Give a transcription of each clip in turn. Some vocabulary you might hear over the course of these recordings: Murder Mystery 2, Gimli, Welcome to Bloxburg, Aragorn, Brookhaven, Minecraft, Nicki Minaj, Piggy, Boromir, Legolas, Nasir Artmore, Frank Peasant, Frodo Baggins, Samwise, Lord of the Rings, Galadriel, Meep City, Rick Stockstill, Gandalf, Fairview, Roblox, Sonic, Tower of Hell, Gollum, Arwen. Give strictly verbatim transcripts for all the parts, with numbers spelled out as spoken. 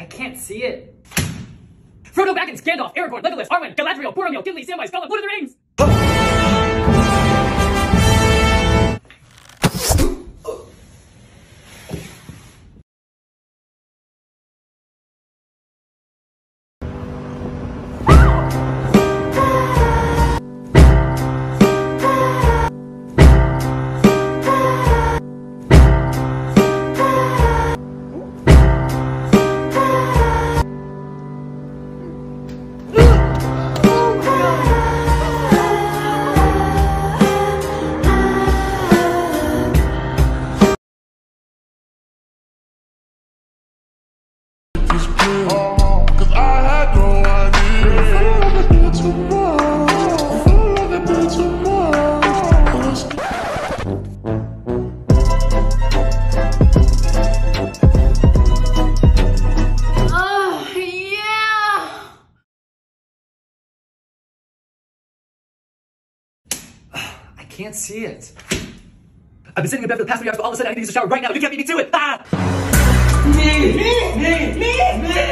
I can't see it. Frodo Baggins, Gandalf, Aragorn, Legolas, Arwen, Galadriel, Boromir, Gimli, Samwise, Gollum, Lord of the Rings! I can't see it. I've been sitting in bed for the past three hours, but all of a sudden I need to use a shower right now. You can't beat me to it. Ah! Me, me, me, me, me.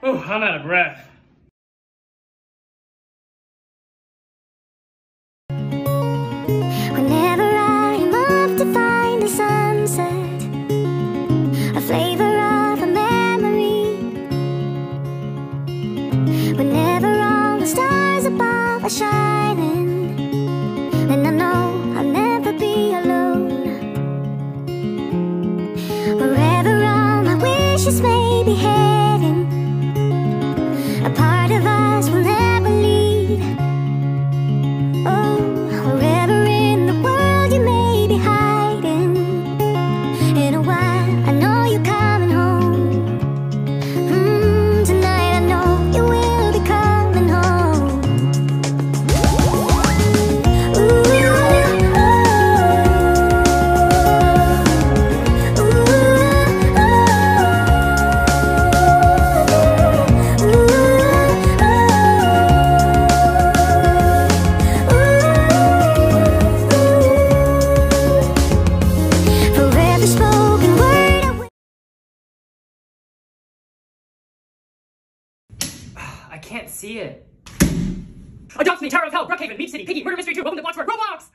Oh, I'm out of breath. Whenever I'm off to find a sunset, a flavor of a memory. Whenever all the stars above are shining, then I know I'll never be alone. Wherever all my wishes may be heading, a part of us will never leave. Oh, wherever in the world you may be hiding, in a while I know you're coming home. Mm. I can't see it. Adopt me, Tower of Hell, Brookhaven, Meep City, Piggy, Murder Mystery two, Welcome to Bloxburg, Roblox!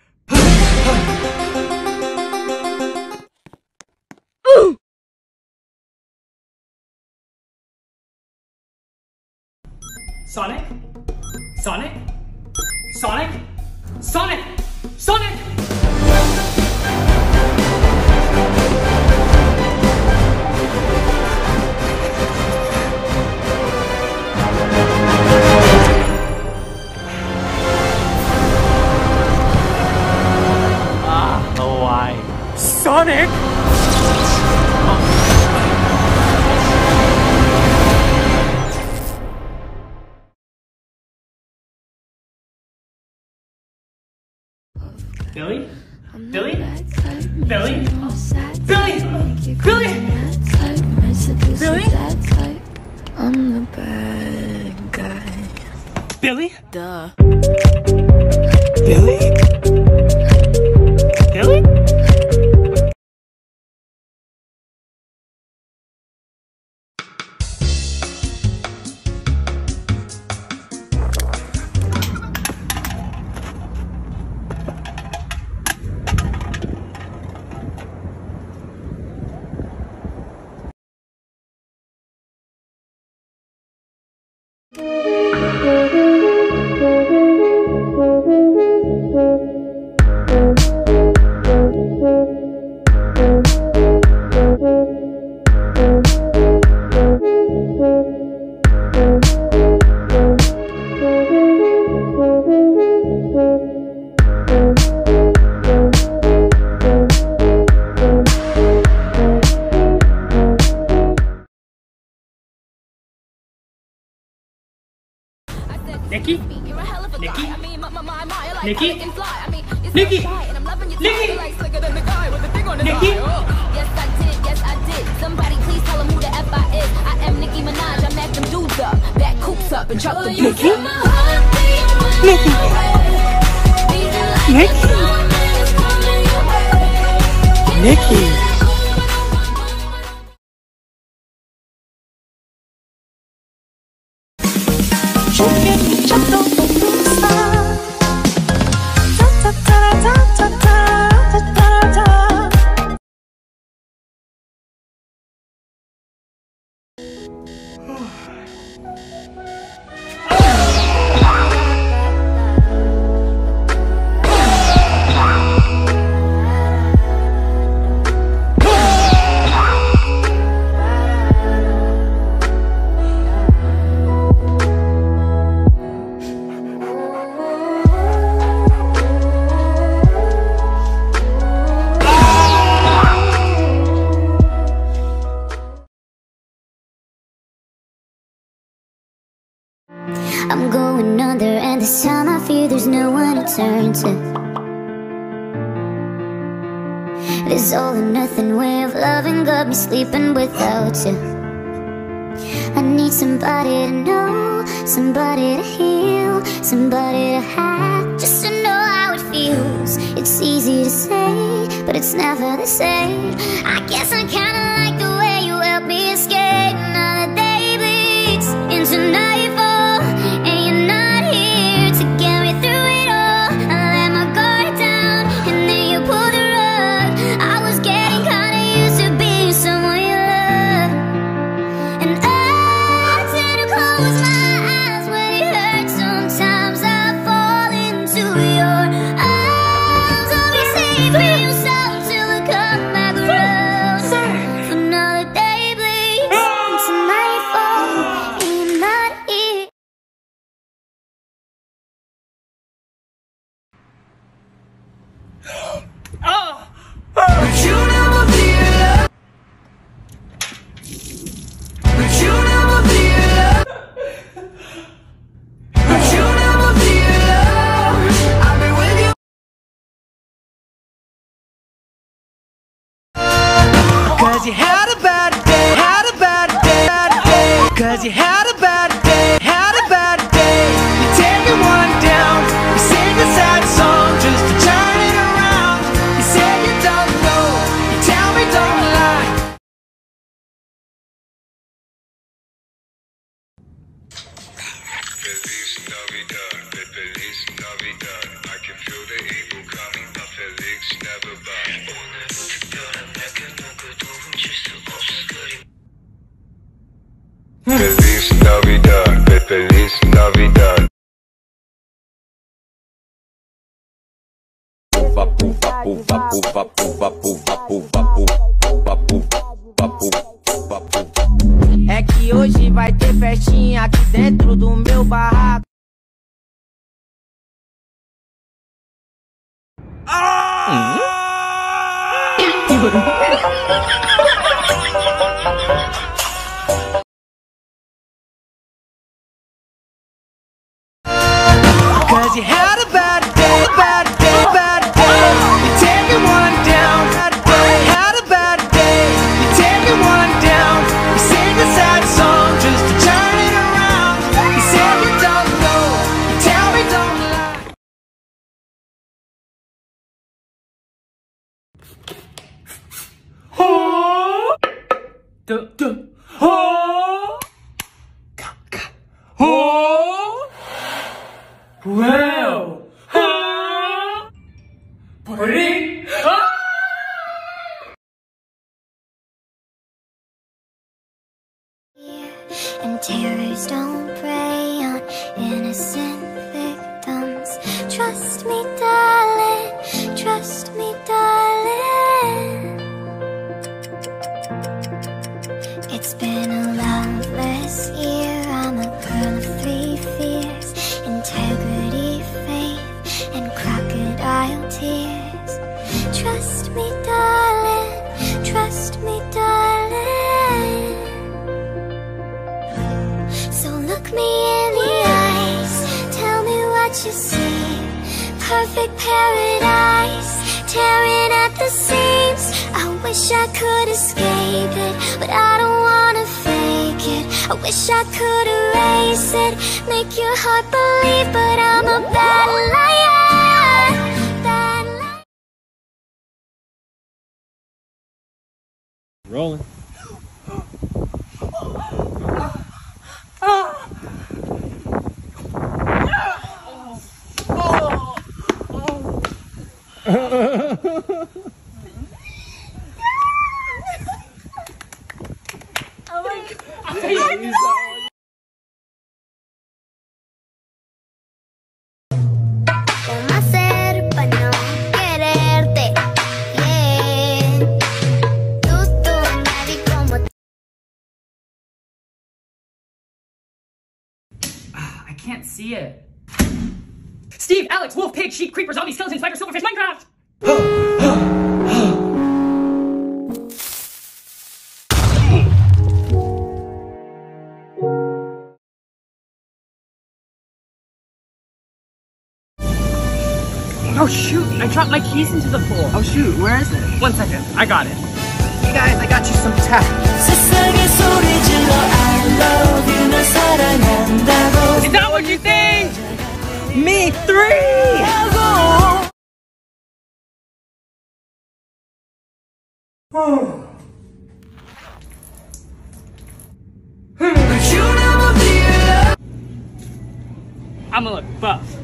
Ooh! Sonic? Sonic? Sonic? Sonic! Sonic! Sonic! Billy? Billy? Billy? Billy! Billy! Billy? I'm the bad guy. Billy? Duh. Billy? Billy? Nicki? Nicki? Nicki? Nicki? Nicki? Nicki? Yes, I did. Yes, I did. Somebody please tell them who the F I is. I am Nicki Minaj. I mack them dudes up. Back coops up and chuck them. Nicki? Nicki? Nicki? Nicki? I'm going under, and this time I fear there's no one to turn to. This all or nothing way of loving got me sleeping without you. I need somebody to know, somebody to heal, somebody to have, just to know how it feels. It's easy to say, but it's never the same. I guess I kinda like the way you helped me escape. Now the day bleeds into nightfall, you had a bad day, had a bad day, bad day. Cause you had a bad day, had a bad day. You take it one down, you sing a sad song just to turn it around. You say you don't know, you tell me don't lie. I can feel the evil coming. Never Feliz Navidad, Feliz Navidad. É que hoje vai ter festinha aqui dentro do meu barraco. Cause you had a bad day, bad day, bad day. You take me one down, bad day. Had a bad day, you take me one down. You sing a sad song just to turn it around. You said you don't know, you tell me don't lie. Oh. Duh, duh. Oh. Oh. Well, ah, pretty, ah. And terrors don't prey on innocent victims. Trust me, darling. Trust me, darling. It's been a loveless year. I'm a girl of three fears. Integrity, faith, and crocodile tears. Trust me, darling. Trust me, darling. So look me in the eyes. Tell me what you see. Perfect paradise, tearing at the seams. I wish I could escape it, but I don't wanna fake it. I wish I could erase it, make your heart believe, but I'm a bad liar. Bad liar. Rolling. Can't see it. Steve, Alex, wolf, pig, sheep, creeper, zombie, skeleton, spider, silverfish, Minecraft! Oh shoot, I dropped my keys into the pool. Oh shoot, where is it? One second, I got it. Hey guys, I got you some tech. Is that what you think? Me three! Oh. I'm gonna look buff.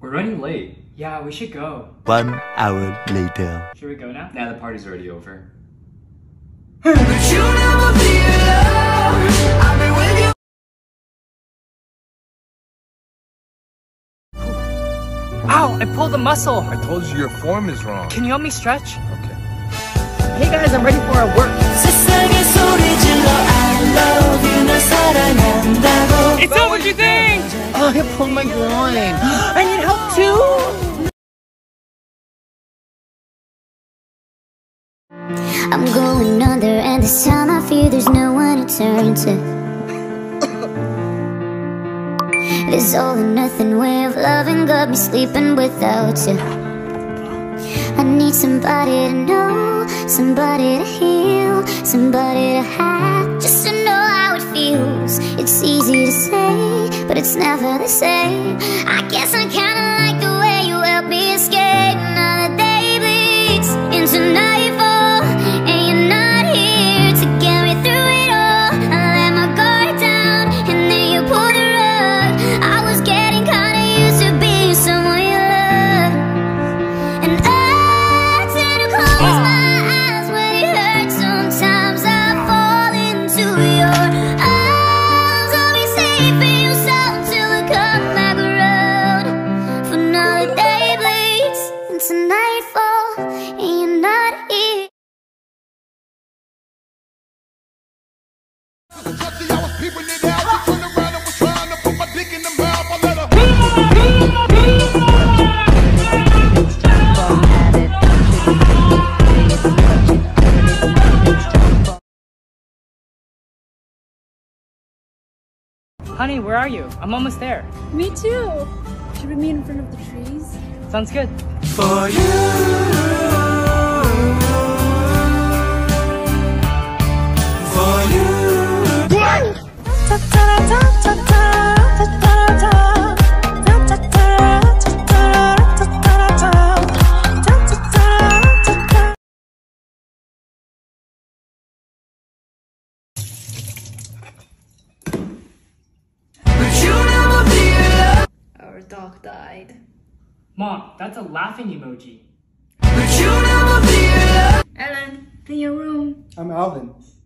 We're running late. Yeah, we should go. One hour later. Should we go now? Nah, the party's already over. But you'll never be alone. I'll be with you. Ow, I pulled a muscle. I told you your form is wrong. Can you help me stretch? Okay. Hey guys, I'm ready for our work. It's not what you think! Oh, I pulled my groin. I need help too! I'm going under, and this time I fear there's no one to turn to. This all or nothing way of loving got me sleeping without you. I need somebody to know, somebody to heal, somebody to have, just to know how it feels. It's easy to say, but it's never the same. I guess I kinda like the way you help me escape. Now the day bleeds into nightfall. You're not here to get me through it all. Honey, where are you? I'm almost there. Me too. Should we meet in front of the trees? Sounds good. For you. Our dog died. Mom, that's a laughing emoji. But you never be Ellen, in your room. I'm Alvin.